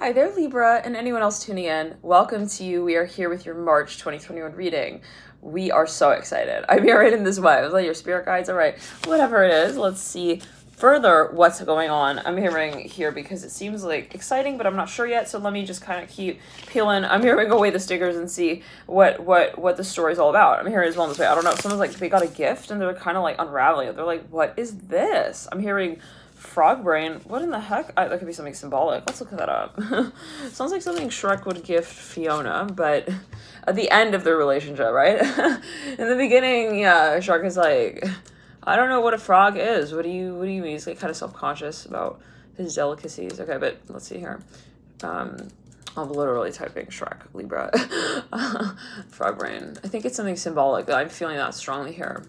Hi there, Libra, and anyone else tuning in. Welcome to you. We are here with your March 2021 reading. We are so excited. I'm here right in this way. I was like, your spirit guides, all right, whatever it is. Let's see further what's going on. I'm hearing here because it seems like exciting, but I'm not sure yet. So let me just kind of keep peeling. I'm hearing away the stickers and see what the story's all about. I'm hearing as well this way. I don't know. Someone's like, they got a gift and they're kind of like unraveling it. They're like, what is this? I'm hearing frog brain. What in the heck? That could be something symbolic. Let's look that up. Sounds like something Shrek would gift Fiona, but at the end of their relationship, right? In the beginning, yeah, Shrek is like, I don't know what a frog is. What do you mean? He's like kind of self-conscious about his delicacies. Okay, but let's see here. I'm literally typing Shrek, Libra. Frog brain. I think it's something symbolic. I'm feeling that strongly here.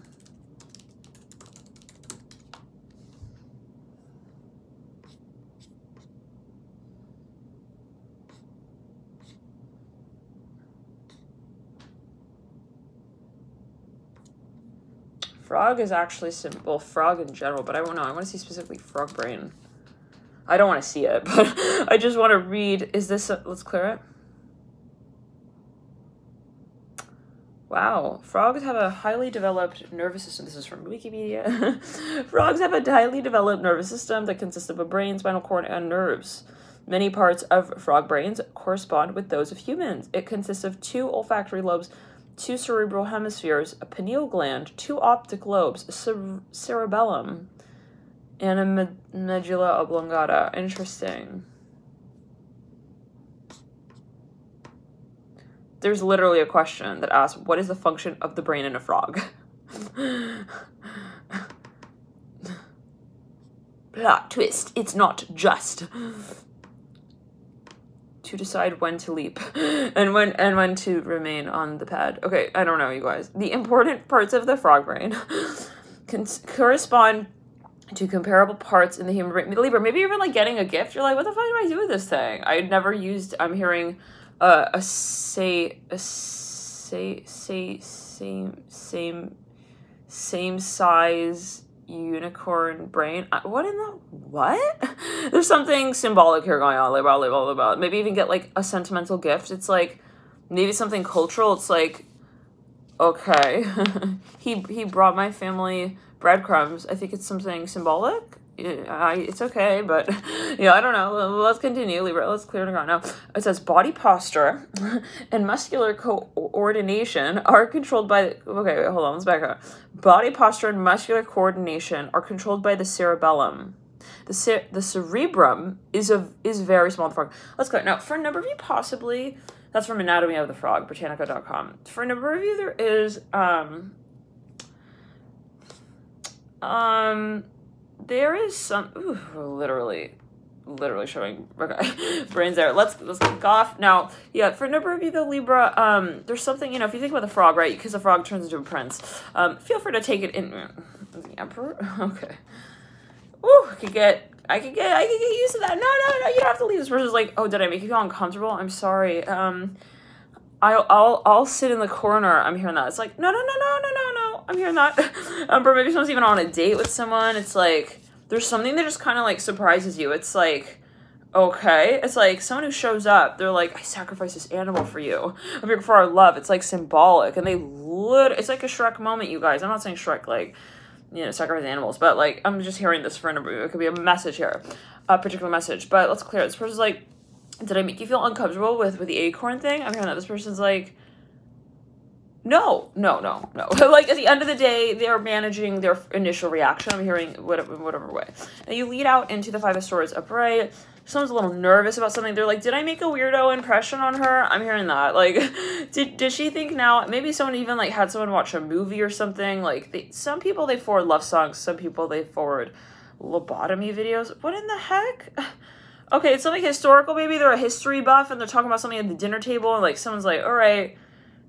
Frog is actually simple. Well, frog in general, but I don't know. I want to see specifically frog brain. I don't want to see it, but I just want to read. Is this a, let's clear it. Wow. Frogs have a highly developed nervous system. This is from Wikipedia. Frogs have a highly developed nervous system that consists of a brain, spinal cord, and nerves. Many parts of frog brains correspond with those of humans. It consists of two olfactory lobes, two cerebral hemispheres, a pineal gland, two optic lobes, a cerebellum, and a medulla oblongata. Interesting. There's literally a question that asks, what is the function of the brain in a frog? Plot twist. It's not just to decide when to leap and when to remain on the pad. Okay, I don't know, you guys. The important parts of the frog brain can correspond to comparable parts in the human brain. Libra, maybe you're even like getting a gift. You're like, what the fuck do I do with this thing? I never used. I'm hearing same size unicorn brain. What in the what? There's something symbolic here going on. Libra. Maybe even get like a sentimental gift. It's like maybe something cultural. It's like, okay, he brought my family breadcrumbs. I think it's something symbolic. It's okay, but yeah, I don't know. Let's continue, Libra. Let's clear it out now. It says body posture and muscular coordination are controlled by the, okay, wait, hold on, let's back up. Body posture and muscular coordination are controlled by the cerebellum. The cerebrum is very small in the frog. Let's go now. For a number of you, possibly that's from Anatomy of the Frog, Britannica.com. For a number of you, there is some literally showing okay, brains there. Let's kick off now. Yeah, for a number of you though, Libra, there's something, you know, if you think about the frog, right? Because the frog turns into a prince. Feel free to take it in the emperor. Okay. Ooh, I could get used to that. No, you don't have to leave. This person's like, oh, did I make you feel uncomfortable? I'm sorry. I'll sit in the corner. I'm hearing that. It's like, no. I'm hearing that. Or maybe someone's even on a date with someone. It's like, there's something that just kind of like surprises you. It's like, okay. It's like someone who shows up, they're like, I sacrificed this animal for you. I'm here for our love. It's like symbolic. And it's like a Shrek moment, you guys. I'm not saying Shrek, like, you know, sacrifice animals, but like, I'm just hearing this for a number. It could be a message here, a particular message, but let's clear it. This person's like, did I make you feel uncomfortable with the acorn thing? I'm hearing that. This person's like, no. Like, at the end of the day, they're managing their initial reaction. I'm hearing whatever way. And you lead out into the Five of Swords upright. Someone's a little nervous about something. They're like, did I make a weirdo impression on her? I'm hearing that. Like, did she think now? Maybe someone even, like, had someone watch a movie or something. Like, some people, they forward love songs. Some people, they forward lobotomy videos. What in the heck? Okay, it's something historical, maybe. They're a history buff, and they're talking about something at the dinner table, and, like, someone's like, all right,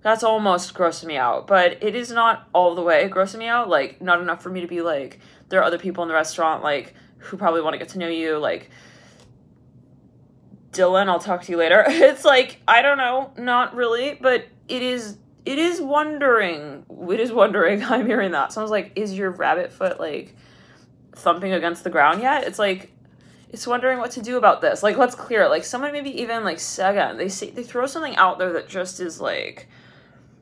that's almost grossing me out, but it is not all the way grossing me out. Like, not enough for me to be like, there are other people in the restaurant, like, who probably want to get to know you. Like, Dylan, I'll talk to you later. It's like, I don't know, not really, but it is wondering. It is wondering. I'm hearing that. Someone's like, is your rabbit foot, like, thumping against the ground yet? It's like, is wondering what to do about this. Like, let's clear it. Like, someone maybe even, like, second, they throw something out there that just is, like,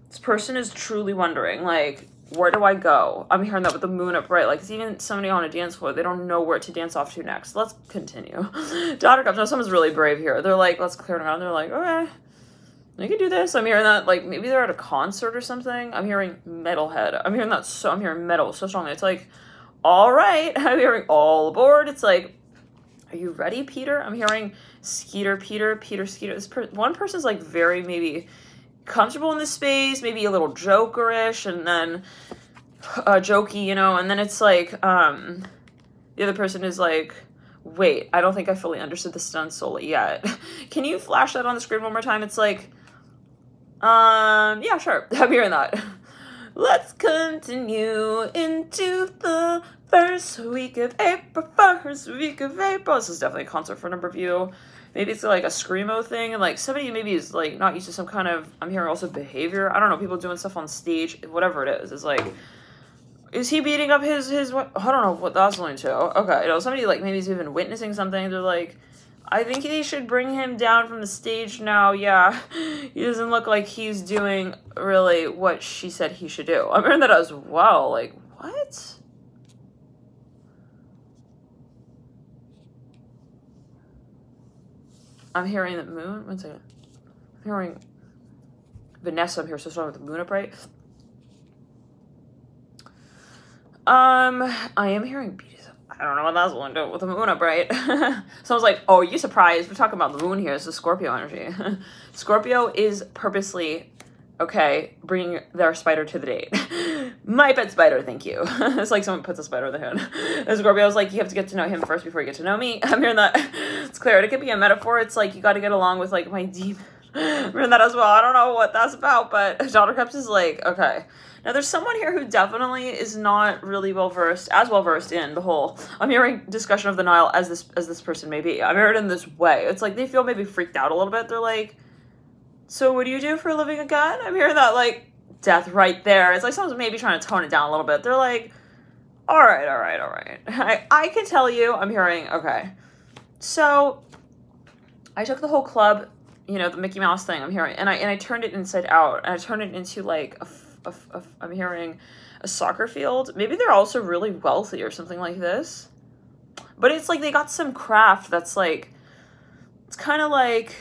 this person is truly wondering, like, where do I go? I'm hearing that with the moon upright. Like, it's even somebody on a dance floor. They don't know where to dance off to next. Let's continue. Daughter Cups. Now, someone's really brave here. They're like, let's clear it out. They're like, okay, I can do this. I'm hearing that, like, maybe they're at a concert or something. I'm hearing metalhead. I'm hearing that so, I'm hearing metal so strongly. It's like, all right. I'm hearing all aboard. It's like, are you ready, Peter? I'm hearing Skeeter, Peter, Peter, Skeeter. This one person's, like, very maybe comfortable in this space, maybe a little jokerish, and then jokey, you know, and then it's like the other person is like, wait, I don't think I fully understood the stun soul yet. Can you flash that on the screen one more time? It's like, yeah, sure, I'm hearing that. Let's continue into the first week of April, This is definitely a concert for a number of you. Maybe it's like a Screamo thing, and like somebody maybe is like not used to some kind of, I'm hearing also behavior. I don't know, people doing stuff on stage, whatever it is. It's like, is he beating up his what? I don't know what that's going to. Okay, you know, somebody like maybe is even witnessing something. They're like, I think they should bring him down from the stage now. Yeah, he doesn't look like he's doing really what she said he should do. I'm hearing that as well. Like, what? I'm hearing the moon. One second. I'm hearing Vanessa. I'm here so strong with the moon upright. I am hearing beauties. I don't know what that's going to do with the moon upright. Someone's like, oh, are you surprised? We're talking about the moon here. It's the Scorpio energy. Scorpio is purposely, okay, bringing their spider to the date. My pet spider, thank you. It's like someone puts a spider on their hand. And Scorpio's like, you have to get to know him first before you get to know me. I'm hearing that. It's clear. It could be a metaphor. It's like, you got to get along with, like, my demon. I'm hearing that as well. I don't know what that's about, but Daughter Cups is like, okay. Now, there's someone here who definitely is not really well-versed, as well-versed in the whole, I'm hearing discussion of the Nile as this person may be. I'm hearing in this way. It's like, they feel maybe freaked out a little bit. They're like, so what do you do for a living again? I'm hearing that, like, death right there. It's like someone's maybe trying to tone it down a little bit. They're like, all right. I can tell you, I'm hearing, okay. So I took the whole club, you know, the Mickey Mouse thing, I'm hearing, and I turned it inside out. And I turned it into, like, I'm hearing a soccer field. Maybe they're also really wealthy or something like this. But it's like they got some craft that's, like, it's kind of like...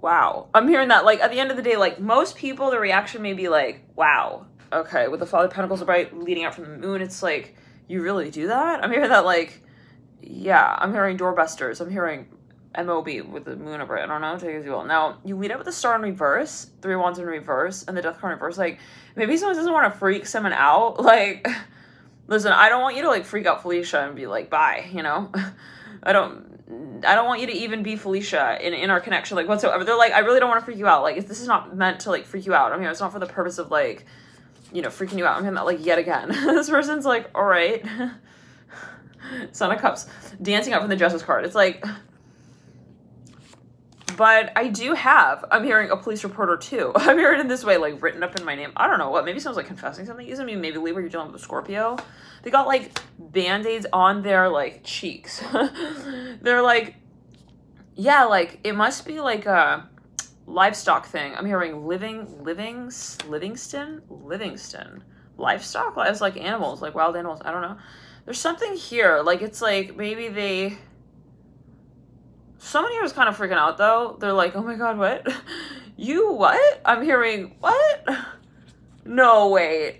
wow. I'm hearing that, like, at the end of the day, like, most people, the reaction may be like, wow, okay, with the Father of Pentacles bright leading out from the moon, it's like, you really do that? I'm hearing that, like, yeah, I'm hearing doorbusters. I'm hearing MOB with the moon upright. I don't know, take it as you will. Now, you meet up with the star in reverse, three wands in reverse, and the death card in reverse. Like, maybe someone doesn't want to freak someone out. Like, listen, I don't want you to, like, freak out Felicia and be like, bye, you know? I don't want you to even be Felicia in our connection, like, whatsoever. They're like, I really don't want to freak you out. Like, if this is not meant to, like, freak you out. I mean, it's not for the purpose of, like, you know, freaking you out. I'm hearing that, like, yet again. This person's like, all right. Son of Cups. Dancing out from the Justice card. It's like, but I do have, I'm hearing a police reporter too. I'm hearing in this way, like, written up in my name. I don't know what, maybe someone's, like, confessing something. Isn't me, maybe Libra, you're dealing with a Scorpio. They got, like, band-aids on their, like, cheeks. They're like, yeah, like, it must be, like, a livestock thing. I'm hearing Livingston? Livestock? It's like animals, like wild animals. I don't know. There's something here. Like, it's like, maybe they... someone here was kind of freaking out, though. They're like, oh my god, what? You what? I'm hearing, what? No, wait.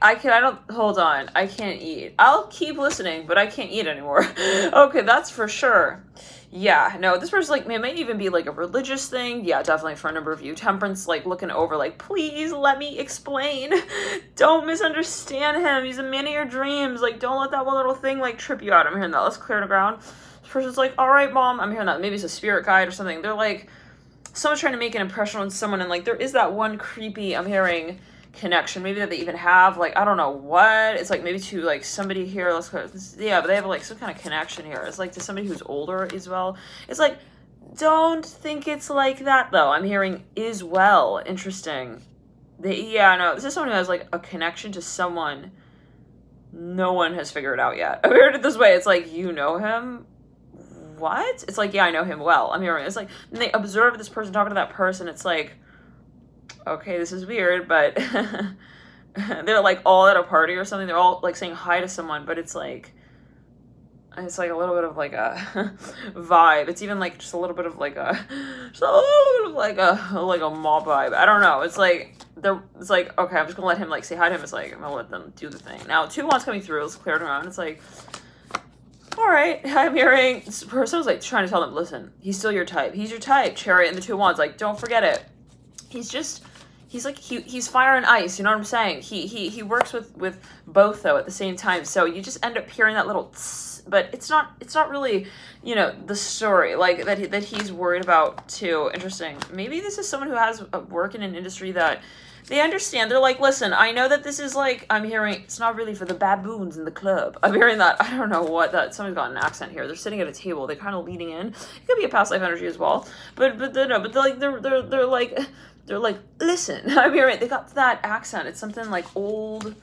Hold on. I can't eat. I'll keep listening, but I can't eat anymore. Okay, that's for sure. Yeah, no, this person's like, it might even be like a religious thing. Yeah, definitely for a number of you. Temperance, like, looking over, like, please let me explain. Don't misunderstand him. He's a man of your dreams. Like, don't let that one little thing, like, trip you out. I'm hearing that. Let's clear the ground. Person's like, all right, mom. I'm hearing that. Maybe it's a spirit guide or something. They're like, someone's trying to make an impression on someone, and, like, there is that one creepy, I'm hearing, connection, maybe that they even have, like, I don't know what. It's like, maybe to, like, somebody here, let's go, yeah, but they have, like, some kind of connection here. It's like to somebody who's older as well. It's like, don't think it's like that, though. I'm hearing is well. Interesting. Yeah, no, this is someone who has, like, a connection to someone no one has figured out yet. I heard it this way. It's like, you know him? what? It's like, yeah, I know him well. I'm here. It's like, and they observe this person talking to that person. It's like, okay, this is weird, but they're like all at a party or something. They're all like saying hi to someone, but it's like a little bit of like a vibe. It's even like just a little bit of like a, just a little bit of like a mob vibe. I don't know. It's like, they're, it's like, okay, I'm just gonna let him like say hi to him. It's like, I'm gonna let them do the thing. Now 2 months coming through, it's cleared around. It's like, all right, I'm hearing this person was like trying to tell them, listen, he's still your type. He's your type, Chariot and the 2 wands. Like, don't forget it. He's just, he's like, he's fire and ice. You know what I'm saying? He works with both though at the same time. So you just end up hearing that little tss, but it's not really, you know, the story like that he's worried about too. Interesting. Maybe this is someone who has a work in an industry that they understand. They're like, listen, I know that this is like, I'm hearing, it's not really for the baboons in the club. I'm hearing that, I don't know what that, somebody's got an accent here. They're sitting at a table. They're kind of leaning in. It could be a past life energy as well. But no, but they're like, listen, I'm hearing, they got that accent. It's something like old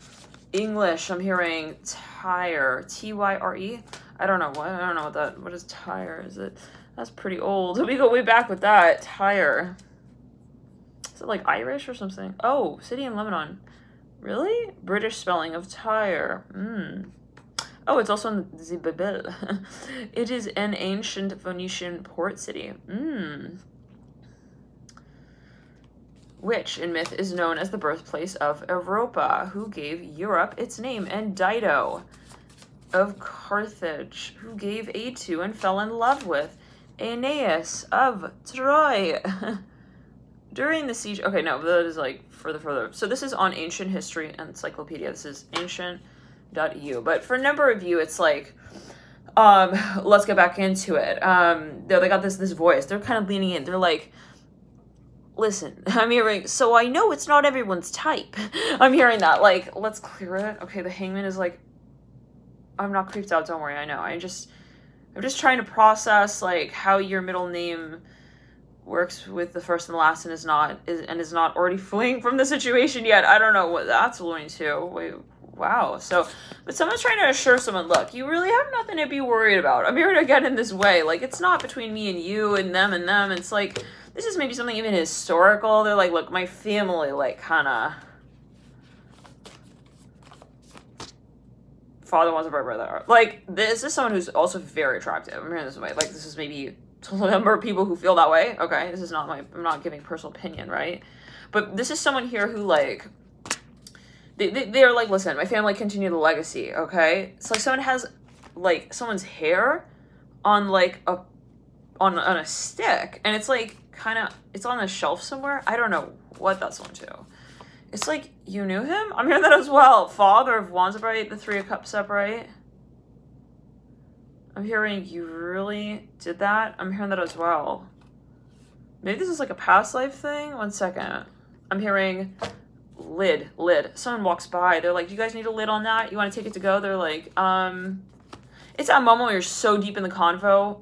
English. I'm hearing tire, T-Y-R-E. I don't know what that, what is tire? Is it, that's pretty old. We go way back with that, tire. Is it like Irish or something? Oh, city in Lebanon. Really? British spelling of tire. Mm. Oh, it's also in the Babel. It is an ancient Phoenician port city. Mm. Which, in myth, is known as the birthplace of Europa, who gave Europe its name, and Dido of Carthage, who gave aid to and fell in love with Aeneas of Troy. During the siege, okay, no, that is like further. So this is on Ancient History Encyclopedia. This is ancient.eu. But for a number of you, it's like, let's get back into it. They got this voice. They're kind of leaning in. They're like, listen, I'm hearing, so I know it's not everyone's type. I'm hearing that, like, let's clear it. Okay, the hangman is like, I'm not creeped out. Don't worry. I know. I'm just trying to process like how your middle name works with the first and the last and is not already fleeing from the situation yet. I don't know what that's alluding to. Wait, wow. So, but someone's trying to assure someone, look, you really have nothing to be worried about. I'm hearing again in this way, like, it's not between me and you and them and them. It's like, this is maybe something even historical. They're like, look, my family, like, kind of, father wants a brother. Like, this is someone who's also very attractive. I'm hearing this way. Like, this is maybe to the number of people who feel that way. Okay, this is not my, I'm not giving personal opinion, right? But this is someone here who, like, they are like, listen, my family continued the legacy, okay? It's like someone has, like, someone's hair on, like, on a stick, and it's like kind of, it's on a shelf somewhere. I don't know what that's on to. It's like, you knew him? I'm hearing that as well. Father of Wands upright, the Three of Cups upright. I'm hearing you really did that. I'm hearing that as well. Maybe this is like a past life thing. One second. I'm hearing lid. Someone walks by. They're like, you guys need a lid on that? You want to take it to go? They're like, it's that moment where you're so deep in the convo.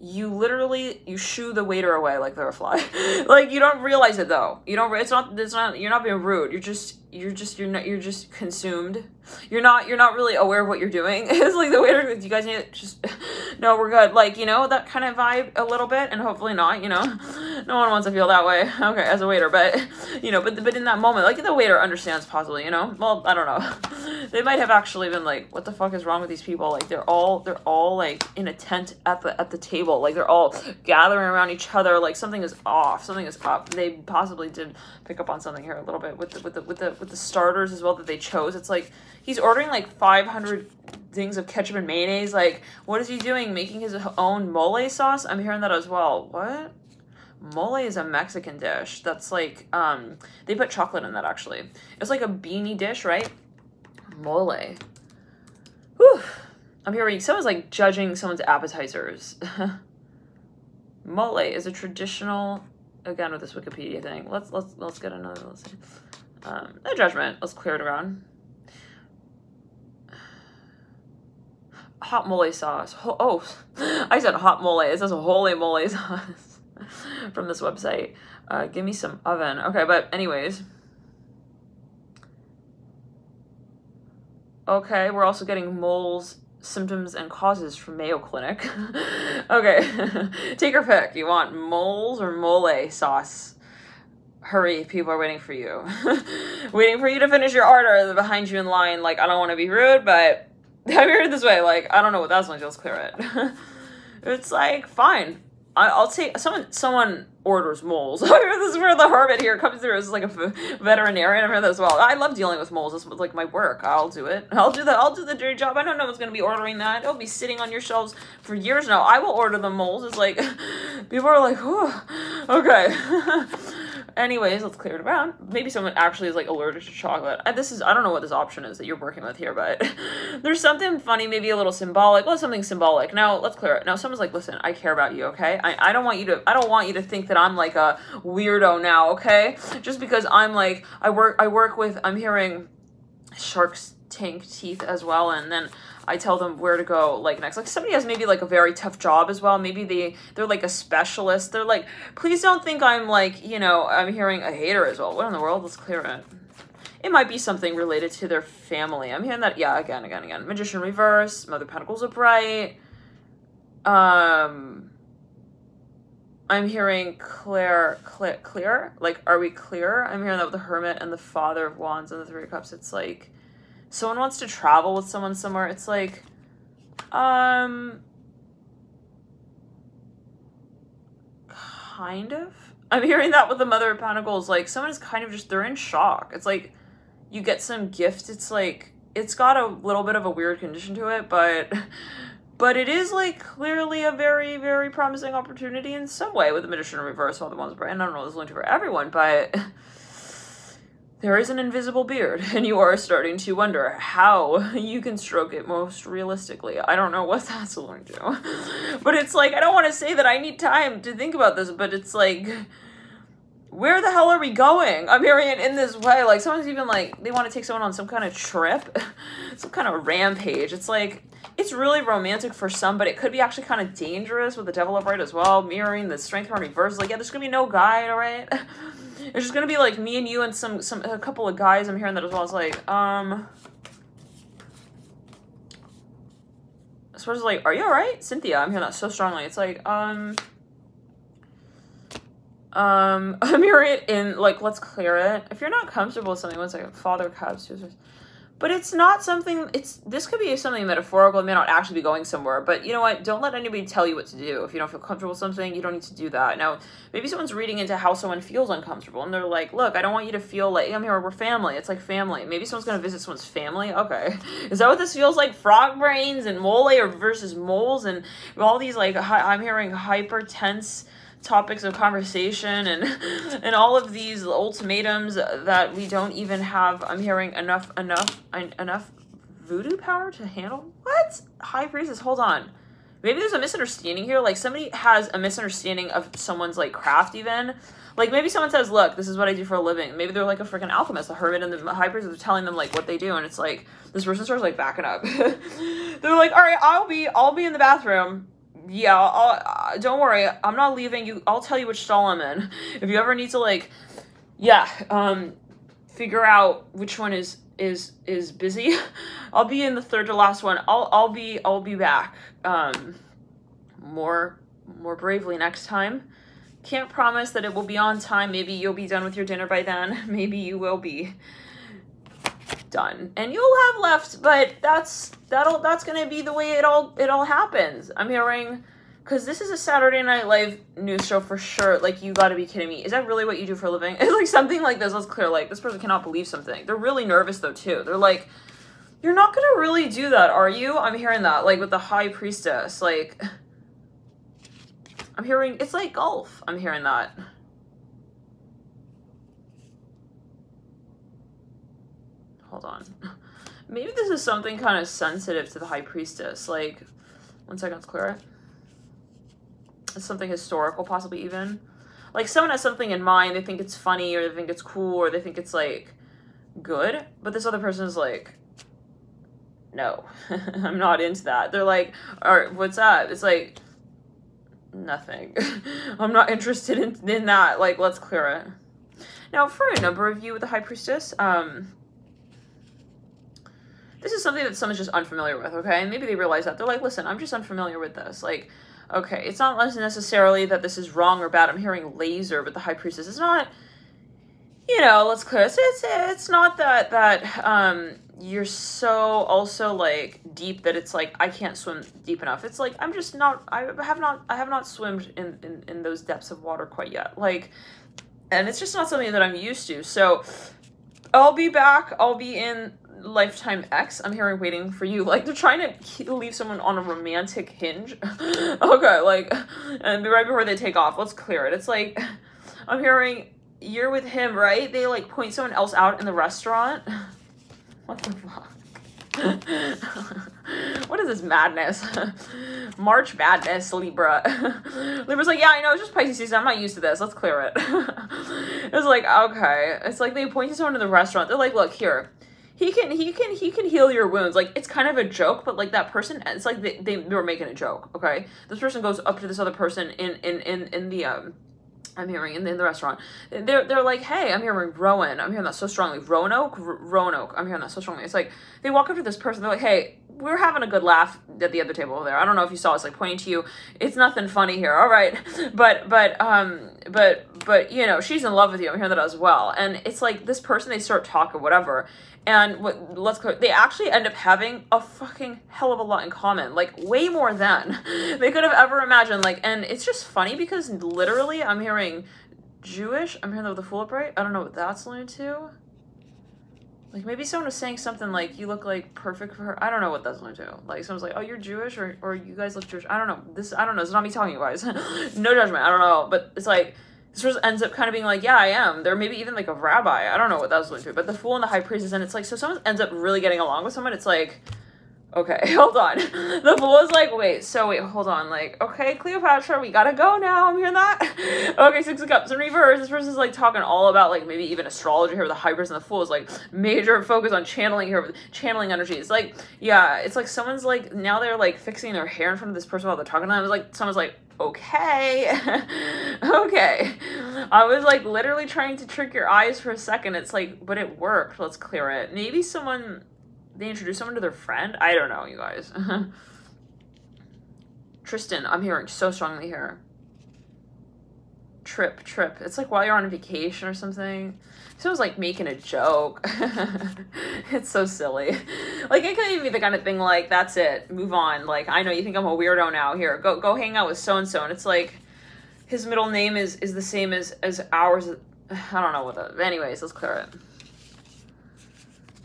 You literally, you shoo the waiter away like they're a fly. Like, you don't realize it though. You don't, it's not, you're not being rude. You're just consumed. You're not really aware of what you're doing. It's like the waiter, you guys need it? Just, no, we're good. Like, you know, that kind of vibe a little bit, and hopefully not, you know, no one wants to feel that way. Okay, as a waiter, but you know, but in that moment, like the waiter understands possibly, you know, well, I don't know. They might have actually been like, what the fuck is wrong with these people? Like they're all like in a tent at the table. Like they're all gathering around each other. Like something is off, something is up. They possibly did pick up on something here a little bit with the starters as well that they chose. It's like he's ordering like 500 things of ketchup and mayonnaise. Like, what is he doing? Making his own mole sauce? I'm hearing that as well. What? Mole is a Mexican dish. That's like, they put chocolate in that actually. It's like a beanie dish, right? Mole. Whew. I'm hearing someone's like judging someone's appetizers. Mole is a traditional, again with this Wikipedia thing. Let's get another, let's see. No judgment. Let's clear it around. Hot mole sauce. Oh, I said hot mole. It says holy mole sauce from this website. Give me some oven. Okay, but anyways. Okay, we're also getting moles symptoms and causes from Mayo Clinic. Okay, take your pick. You want moles or mole sauce? Hurry, people are waiting for you. Waiting for you to finish your order. They're behind you in line. Like, I don't want to be rude, but have you heard it this way? Like, I don't know what that's like. Let's clear it. It's like, fine. I'll take someone orders moles. This is where the hermit here comes through. It's like a veterinarian. I've heard that as well. I love dealing with moles. It's like my work. I'll do it. I'll do the dirty job. I don't know who's gonna be ordering that. It'll be sitting on your shelves for years now. I will order the moles. It's like people are like, oh, okay. Anyways, let's clear it around. Maybe someone actually is like allergic to chocolate. I don't know what this option is that you're working with here, but there's something funny, maybe a little symbolic. Well, something symbolic. Now let's clear it. Now someone's like, listen, I care about you, okay? I don't want you to think that I'm like a weirdo now, okay? Just because I'm like, I'm hearing sharks tank teeth as well, and then I tell them where to go like next. Like somebody has maybe like a very tough job as well. Maybe they're like a specialist. They're like, please don't think I'm like, you know, I'm hearing a hater as well. What in the world? Let's clear it. It might be something related to their family. I'm hearing that. Yeah, again. Magician reverse, Mother Pentacles upright. I'm hearing clear. Like, are we clear? I'm hearing that with the Hermit and the Father of Wands and the Three of Cups. It's like, someone wants to travel with someone somewhere. It's like, kind of. I'm hearing that with the Mother of Pentacles. Like, someone is kind of just, they're in shock. It's like, you get some gift. It's like, it's got a little bit of a weird condition to it, but it is like clearly a very, very promising opportunity in some way with the Magician in reverse, all the ones brand. I don't know this is going to be for everyone, but there is an invisible beard, and you are starting to wonder how you can stroke it most realistically. I don't know what that's going to do. But it's like, I don't want to say that I need time to think about this, but it's like, where the hell are we going? I'm hearing it in this way. Like, someone's even like, they want to take someone on some kind of trip, some kind of rampage. It's like, it's really romantic for some, but it could be actually kind of dangerous with the Devil upright as well, mirroring the Strength card reverse. Like, yeah, there's going to be no guide, all right? It's just gonna be like me and you and a couple of guys. I'm hearing that as well. It's like, as far as like, are you all right, Cynthia? I'm hearing that so strongly. It's like, I'm hearing it in like, let's clear it. If you're not comfortable with something, 1 second. Father Cups. But it's not something, this could be something metaphorical. It may not actually be going somewhere, but you know what? Don't let anybody tell you what to do. If you don't feel comfortable with something, you don't need to do that. Now, maybe someone's reading into how someone feels uncomfortable, and they're like, look, I don't want you to feel like, I'm here, we're family. It's like family. Maybe someone's gonna visit someone's family. Okay. Is that what this feels like? Frog brains and mole or versus moles and all these like, I'm hearing hyper tense topics of conversation and all of these ultimatums that we don't even have. I'm hearing enough voodoo power to handle. What? High Priestess, hold on. Maybe there's a misunderstanding here. Like somebody has a misunderstanding of someone's like craft even. Like maybe someone says, look, this is what I do for a living. Maybe they're like a freaking alchemist. The Hermit and the High Priestess are telling them like what they do. And it's like, this person starts like backing up. They're like, all right, I'll be in the bathroom. Yeah, don't worry, I'm not leaving you. I'll tell you which stall I'm in. If you ever need to like, yeah, figure out which one is busy, I'll be in the third to last one. I'll be back. More bravely next time. Can't promise that it will be on time. Maybe you'll be done with your dinner by then. Maybe you will be done and you'll have left, but that's gonna be the way it all happens. I'm hearing, because this is a Saturday Night Live news show for sure. Like, you gotta be kidding me. Is that really what you do for a living? It's like something like this. Let's clear, like, this person cannot believe something. They're really nervous though too. They're like, you're not gonna really do that, are you? I'm hearing that like with the High Priestess. Like, I'm hearing it's like golf. I'm hearing that. Hold on. Maybe this is something kind of sensitive to the High Priestess. Like, 1 second, let's clear it. It's something historical, possibly even. Like, someone has something in mind. They think it's funny, or they think it's cool, or they think it's, like, good. But this other person is like, no, I'm not into that. They're like, all right, what's up? It's like, nothing. I'm not interested in that. Like, let's clear it. Now, for a number of you with the High Priestess, This is something that someone's just unfamiliar with, okay? And maybe they realize that. They're like, listen, I'm just unfamiliar with this. Like, okay, it's not necessarily that this is wrong or bad. I'm hearing laser with the High Priestess. It's not, you know, let's clear this. It's not that, you're so also like deep that it's like, I can't swim deep enough. It's like, I'm just not, I have not swimmed in those depths of water quite yet. Like, and it's just not something that I'm used to. So I'll be back. I'll be in Lifetime X. I'm here and waiting for you. Like, they're trying to leave someone on a romantic hinge. Okay, like, and right before they take off, let's clear it. It's like, I'm hearing you're with him, right? They like point someone else out in the restaurant. What the fuck? What is this madness? March madness, Libra. Libra's like, yeah, I know, it's just Pisces season. I'm not used to this. Let's clear it. It's like, okay. It's like they point to someone in the restaurant. They're like, look, here. He can heal your wounds. Like, it's kind of a joke, but like that person, it's like they were making a joke, okay? This person goes up to this other person in the I'm hearing in the restaurant. They're like, hey, I'm hearing Rowan. I'm hearing that so strongly. Roanoke. I'm hearing that so strongly. It's like they walk up to this person. They're like, hey, we're having a good laugh at the other table over there. I don't know if you saw us, like pointing to you. It's nothing funny here. All right. But you know, she's in love with you. I'm hearing that as well. And it's like this person, they start talking, whatever. And they actually end up having a fucking hell of a lot in common, like way more than they could have ever imagined. Like, and it's just funny because literally I'm hearing Jewish, I'm hearing that with the Fool upright. I don't know what that's linked to. Like maybe someone was saying something like, you look like perfect for her. I don't know what that's linked to. Like someone's like, oh, you're Jewish or you guys look Jewish. I don't know. I don't know. It's not me talking to you guys. No judgment. I don't know. But it's like, this person ends up kind of being like, yeah, I am. They're maybe even like a rabbi. I don't know what that was linked to. But the Fool and the High Priestess, and it's like, so someone ends up really getting along with someone. It's like, okay, hold on. The Fool is like, wait, hold on. Like, okay, Cleopatra, we gotta go now. I'm hearing that. Okay, Six of Cups in reverse. This person's like talking all about like maybe even astrology here with the High Priestess, and the Fool is like major focus on channeling here, with channeling energy. It's like, yeah, it's like someone's like, now they're like fixing their hair in front of this person while they're talking to them. It's like, someone's like, okay. Okay. I was like literally trying to trick your eyes for a second. It's like, but it worked. Let's clear it. Maybe someone, they introduce someone to their friend. I don't know, you guys. Tristan, I'm hearing so strongly here. Trip. It's like while you're on vacation or something. Someone's like making a joke. It's so silly. Like it could even be the kind of thing like, that's it, move on. Like, I know you think I'm a weirdo now. Here, go hang out with so-and-so. And it's like, his middle name is the same as ours. I don't know what that, anyways, let's clear it.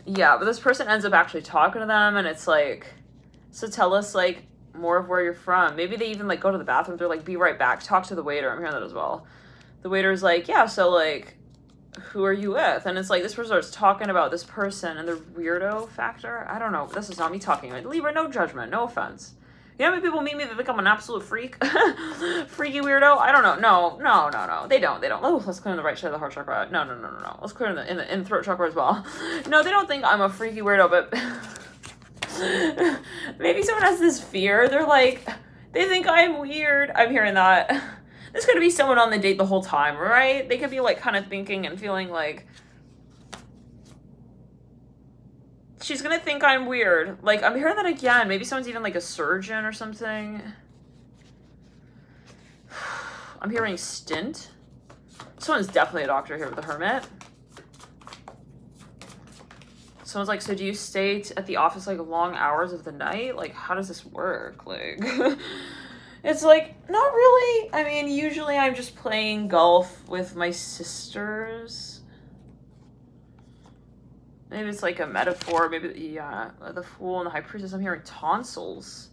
Yeah, but this person ends up actually talking to them, and it's like, so tell us like more of where you're from. Maybe they even like go to the bathroom. They're like, be right back. Talk to the waiter. I'm hearing that as well. The waiter's like, yeah, so like, who are you with? And it's like, this person starts talking about this person and the weirdo factor. I don't know. This is not me talking. Like, Libra, no judgment, no offense. You know how many people meet me that think I'm an absolute freak? Freaky weirdo? I don't know. No. They don't. Oh, let's clear on the right side of the heart chakra. No. Let's clear in the throat chakra as well. No, they don't think I'm a freaky weirdo, but maybe someone has this fear. They're like, they think I'm weird. I'm hearing that. This could be someone on the date the whole time, right? They could be like kind of thinking and feeling like, she's gonna think I'm weird. Like, I'm hearing that again. Maybe someone's even like a surgeon or something. I'm hearing stint. Someone's definitely a doctor here with the Hermit. Someone's like, so do you stay at the office like long hours of the night? Like, how does this work? Like, it's like, not really. I mean, usually I'm just playing golf with my sisters. Maybe it's like a metaphor. Maybe, yeah, the Fool and the High Priestess. I'm hearing tonsils.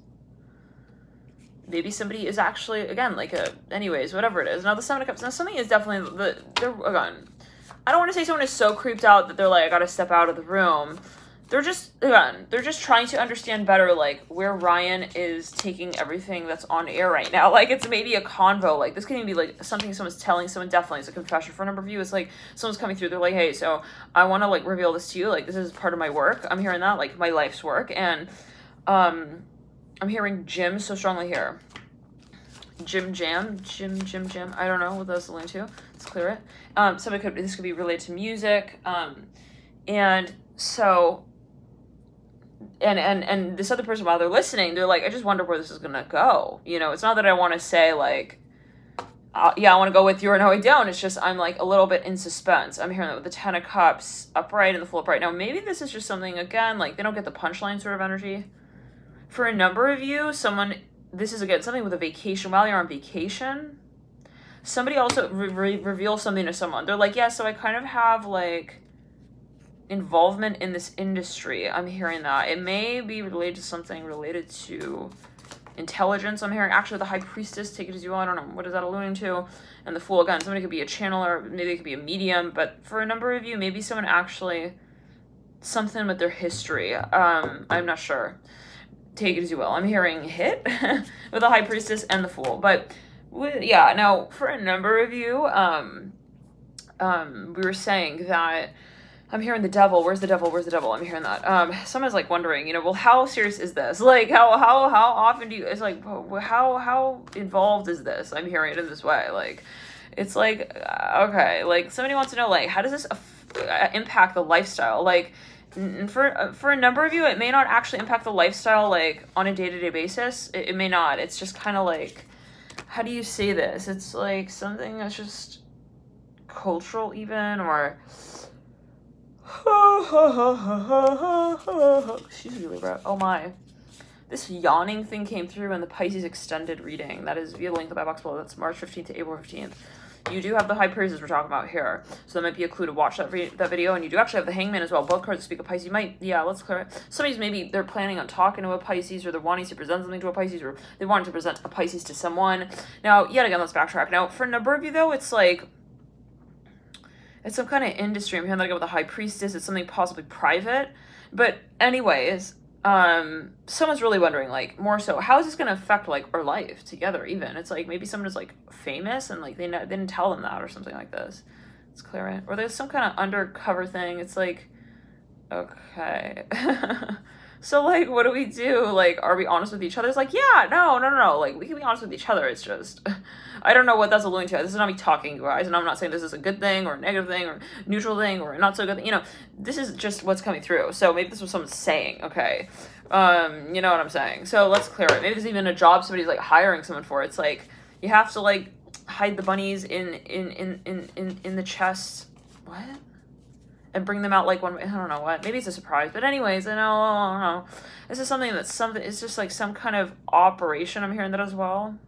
Maybe somebody is actually, again, like a, anyways, whatever it is. Now the Seven of Cups. Now something is definitely, they're, again, I don't want to say someone is so creeped out that they're like, I gotta step out of the room. They're just, again, they're just trying to understand better, like, where Ryan is taking everything that's on air right now. Like, it's maybe a convo. Like, this could even be, like, something someone's telling someone, definitely. It's a confession for a number of you. It's, like, someone's coming through. They're like, hey, so I want to, like, reveal this to you. Like, this is part of my work. I'm hearing that, like, my life's work. And I'm hearing Jim so strongly here. Jim jam. I don't know what that's linked to. Let's clear it. This could be related to music. And so... and this other person, while they're listening, they're like, I just wonder where this is gonna go. You know, it's not that I want to say like, yeah, I want to go with you, or no, I don't. It's just I'm like a little bit in suspense. I'm hearing that with the 10 of cups upright and the full upright. Now, maybe this is just something, again, like they don't get the punchline sort of energy. For a number of you, someone, this is, again, something with a vacation. While you're on vacation, somebody also reveals something to someone. They're like, yeah, so I kind of have like involvement in this industry. I'm hearing that. It may be related to something related to intelligence. I'm hearing actually the High Priestess, take it as you will. I don't know, what is that alluding to? And the Fool, again, somebody could be a channeler, maybe it could be a medium, but for a number of you, maybe someone actually, something with their history. I'm not sure. Take it as you will. I'm hearing hit with the High Priestess and the Fool. But yeah, now for a number of you, we were saying that I'm hearing the devil. Where's the devil? Where's the devil? I'm hearing that. Someone's like wondering, you know, well, how serious is this? Like, how often do you, it's like, how involved is this? I'm hearing it in this way. Like, it's like, okay, like somebody wants to know, like, how does this impact the lifestyle? Like, for a number of you, it may not actually impact the lifestyle, like on a day-to-day basis. It may not. It's just kind of like, how do you say this? It's like something that's just cultural even, or... Excuse me, Libra. Oh my. This yawning thing came through in the Pisces extended reading. That is via link to the box below. That's March 15th to April 15th. You do have the High Priestess we're talking about here. So that might be a clue to watch that video. And you do actually have the Hangman as well. Both cards speak of Pisces. You might, yeah, let's clear it. Somebody's maybe, they're planning on talking to a Pisces, or they're wanting to present something to a Pisces, or they wanted to present a Pisces to someone. Now, yet again, let's backtrack. Now, for a number of you, though, it's like... it's some kind of industry. I'm hearing that I go with the High Priestess. It's something possibly private. But anyways, someone's really wondering, like, more so, how is this going to affect, like, our life together even? It's like maybe someone is, like, famous and, like, they didn't tell them that or something like this. It's clear, right? Or there's some kind of undercover thing. It's like, okay. So, like, what do we do? Like, are we honest with each other? It's like, yeah, no. Like, we can be honest with each other. It's just, I don't know what that's alluding to. This is not me talking, guys. And I'm not saying this is a good thing or a negative thing or neutral thing or not so good thing. You know, this is just what's coming through. So maybe this was someone saying, okay. You know what I'm saying? So let's clear it. Maybe there's even a job somebody's, like, hiring someone for. It's like, you have to, like, hide the bunnies in the chest. What? And bring them out like one, I don't know what, maybe it's a surprise, but anyways, I don't know. This is something that's something, it's just like some kind of operation. I'm hearing that as well.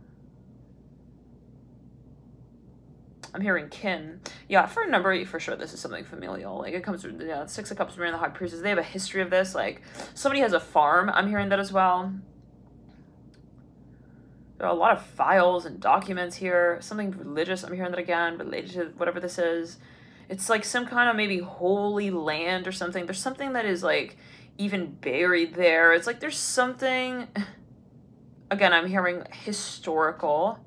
I'm hearing kin. Yeah, for a number of you, for sure, this is something familial. Like, it comes through, yeah, Six of Cups, the High Priestess. They have a history of this. Like, somebody has a farm. I'm hearing that as well. There are a lot of files and documents here. Something religious, I'm hearing that again, related to whatever this is. It's like some kind of maybe holy land or something. There's something that is like even buried there. It's like there's something, again, I'm hearing historical.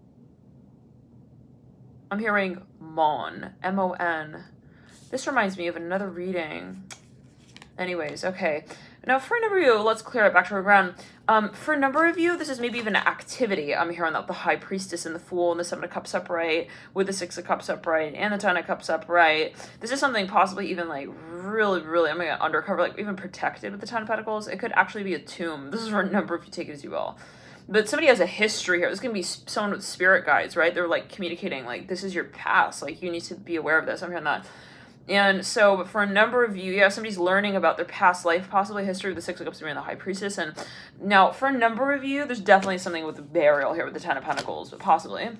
I'm hearing mon, M-O-N. This reminds me of another reading. Anyways, okay. Now for a number of you, let's clear it back to our ground. For a number of you, this is maybe even an activity. I'm hearing that the High Priestess and the Fool and the Seven of Cups upright with the Six of Cups upright and the Ten of Cups upright. This is something possibly even like really, I'm gonna undercover, like even protected with the Ten of Pentacles. It could actually be a tomb. This is for a number if you take it as you will. But somebody has a history here. This can be someone with spirit guides, right? They're like communicating like, this is your past. Like you need to be aware of this. I'm hearing that. And so, but for a number of you, yeah, somebody's learning about their past life, possibly history of the Six of Cups and the High Priestess. And now, for a number of you, there's definitely something with the burial here with the Ten of Pentacles, but possibly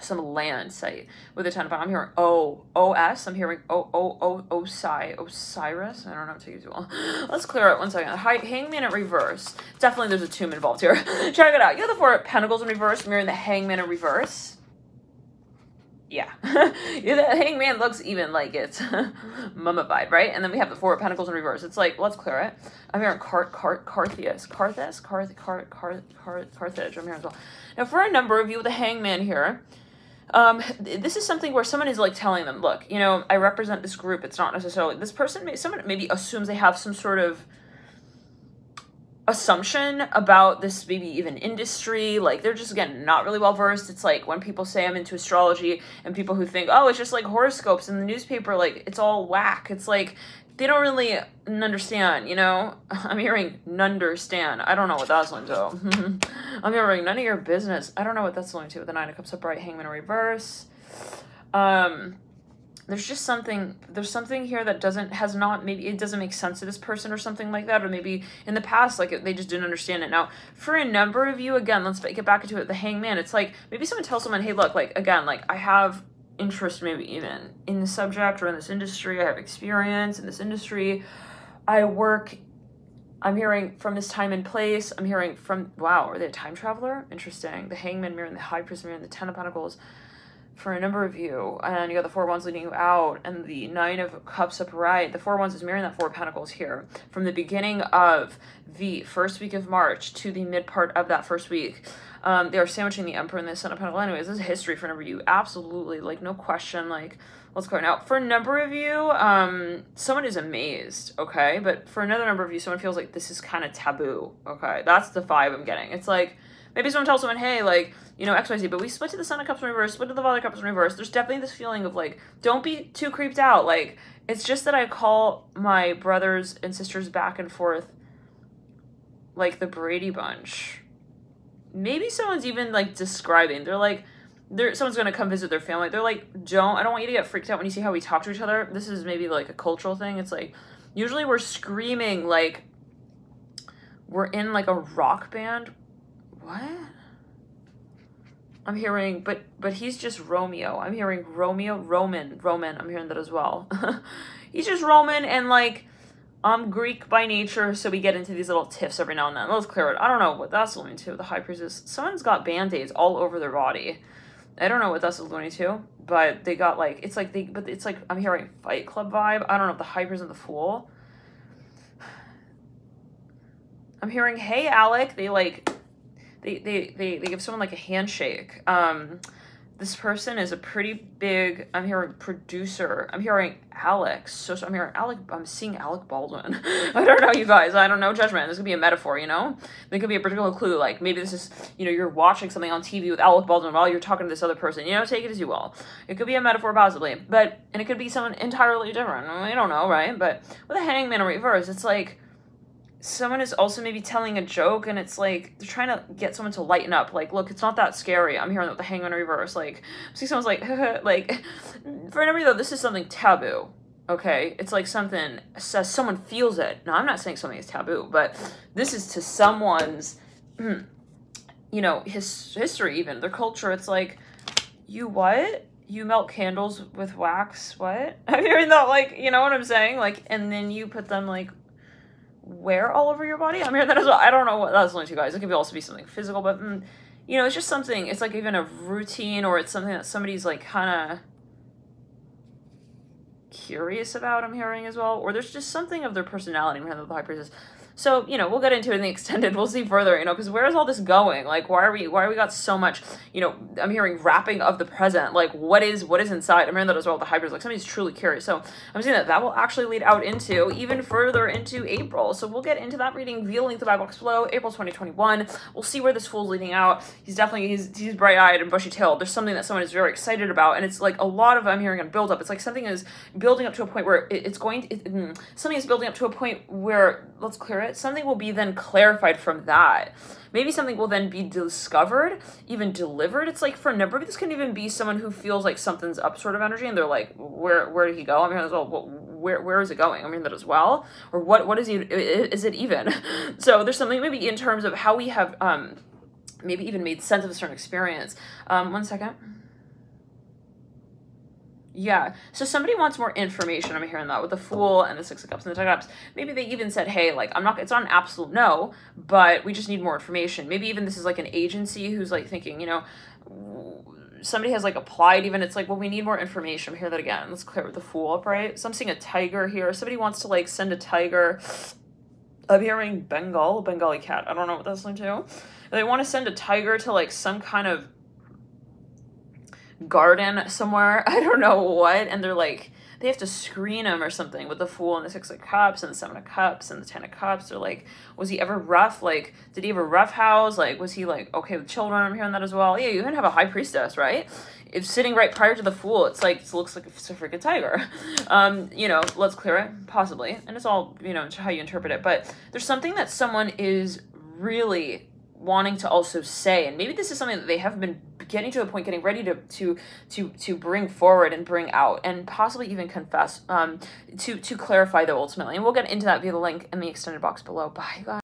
some land site with the Ten of Pentacles. I'm hearing O-O-S. I'm hearing Osiris. I don't know if it takes too long. Let's clear it 1 second. Hangman in reverse. Definitely there's a tomb involved here. Check it out. You have the Four of Pentacles in reverse, mirroring the Hangman in reverse. Yeah, the Hangman looks even like it's mummified, right? And then we have the Four of Pentacles in reverse. It's like, let's clear it. I'm hearing Carthage. I'm hearing as well. Now, for a number of you, the Hangman here, this is something where someone is like telling them, look, you know, I represent this group. It's not necessarily this person. Someone maybe assumes they have some sort of assumption about this maybe even industry, like they're just, again, not really well versed. It's like when people say I'm into astrology and people who think, oh, it's just like horoscopes in the newspaper, like it's all whack. It's like they don't really understand, you know? I'm hearing understand. I don't know what that's linked to. I'm hearing none of your business. I don't know what that's linked to with the Nine of Cups upright, Hangman reverse. There's just something, there's something here that doesn't, has not, maybe it doesn't make sense to this person or something like that. Or maybe in the past, like they just didn't understand it. Now, for a number of you, again, let's get back into it. The Hangman, it's like, maybe someone tells someone, hey, look, like, again, like I have interest maybe even in the subject or in this industry. I have experience in this industry. I work, I'm hearing from this time and place. I'm hearing from, wow, are they a time traveler? Interesting. The Hangman mirror and the High Priest mirror and the Ten of Pentacles. For a number of you, and you got the Four of Wands leading you out, and the Nine of Cups upright. The Four of Wands is mirroring that Four of Pentacles here. From the beginning of the first week of March to the mid part of that first week, they are sandwiching the Emperor and the Sun of Pentacles. Anyways, this is history for a number of you. Absolutely, like, no question, like, what's going on. For a number of you, someone is amazed, okay? But for another number of you, someone feels like this is kind of taboo, okay? That's the vibe I'm getting. It's like, maybe someone tells someone, hey, like, you know, XYZ, but we split to the Sun of Cups in reverse, split to the Father of Cups in reverse. There's definitely this feeling of, like, don't be too creeped out. Like, it's just that I call my brothers and sisters back and forth like the Brady Bunch. Maybe someone's even, like, describing. They're like, someone's going to come visit their family. They're like, I don't want you to get freaked out when you see how we talk to each other. This is maybe, like, a cultural thing. It's like, usually we're screaming like we're in, like, a rock band. What? I'm hearing, but he's just Romeo. I'm hearing Romeo, Roman. I'm hearing that as well. He's just Roman, and, like, I'm Greek by nature, so we get into these little tiffs every now and then. Let's clear it. I don't know what that's alluding to. The High Priestess. Someone's got band-aids all over their body. I don't know what that's alluding to, but they got, like, it's like I'm hearing Fight Club vibe. I don't know if the High Priestess and the Fool. I'm hearing, hey, Alec. They, like, they give someone, like, a handshake. This person is a pretty big, I'm hearing producer. I'm hearing Alex. So I'm hearing Alec, I'm seeing Alec Baldwin. I don't know, you guys. I don't know, judgment. This could be a metaphor, you know? There could be a particular clue. Like, maybe this is, you know, you're watching something on TV with Alec Baldwin while you're talking to this other person. You know, take it as you will. It could be a metaphor, possibly. But, and it could be someone entirely different. I don't know, right? But with a Hangman in reverse, it's like, someone is also maybe telling a joke, and it's like they're trying to get someone to lighten up. Like, look, it's not that scary. I'm hearing the Hangman in reverse. Like, see, someone's like, like, for anybody though, this is something taboo. Okay, it's like something says someone feels it. Now, I'm not saying something is taboo, but this is to someone's, you know, history, even their culture. It's like, you what? You melt candles with wax? What? I'm hearing that, like, you know what I'm saying? Like, and then you put them, like, wear all over your body. I'm hearing that as well. I don't know what that's only two guys. It could also be something physical, but you know, it's just something. It's like even a routine, or it's something that somebody's, like, kind of curious about. I'm hearing as well, or there's just something of their personality. I'm hearing the High Priestess. So, you know, we'll get into it in the extended. We'll see further. You know, because where is all this going? Like, why are we got so much? You know, I'm hearing wrapping of the present. Like, what is inside? I'm hearing that as well. The High Priestess, like, somebody's truly curious. So I'm seeing that will actually lead out into even further into April. So we'll get into that reading via link the buy box below, April 2021. We'll see where this fool's leading out. He's definitely he's bright eyed and bushy tailed. There's something that someone is very excited about, and it's like a lot of I'm hearing on build up. It's like something is building up to a point where something is building up to a point where, let's clear it. Something will be then clarified from that. Maybe something will then be discovered, even delivered. It's like, for a number of this can even be someone who feels like something's up sort of energy, and they're like, where did he go? I mean, as well, where is it going? I mean that as well, or what is he? Is it even? So there's something maybe in terms of how we have maybe even made sense of a certain experience. One second. Yeah, so somebody wants more information. I'm hearing that with the Fool and the Six of Cups and the Ten of Cups. Maybe they even said, hey, like, I'm not, it's not an absolute no, but we just need more information. Maybe even this is like an agency who's like thinking, you know, somebody has like applied even. It's like, well, we need more information. I'm hearing that again. Let's clear the Fool up, right? So I'm seeing a tiger here. Somebody wants to, like, send a tiger. I'm hearing Bengali cat. I don't know what that's linked to. They want to send a tiger to, like, some kind of garden somewhere. I don't know what, and they're like, they have to screen him or something with the Fool and the Six of Cups and the Seven of Cups and the Ten of Cups. They're like, was he ever rough? Like, did he ever rough house? Like, was he like okay with children? I'm hearing that as well. Yeah, you even have a High Priestess, right? It's sitting right prior to the Fool. It's like, it looks like it's a freaking tiger. You know, let's clear it, possibly. And it's all, you know, how you interpret it. But there's something that someone is really wanting to also say, and maybe this is something that they have been getting to a point, getting ready to bring forward and bring out, and possibly even confess, to clarify though ultimately. And we'll get into that via the link in the extended box below. Bye, guys.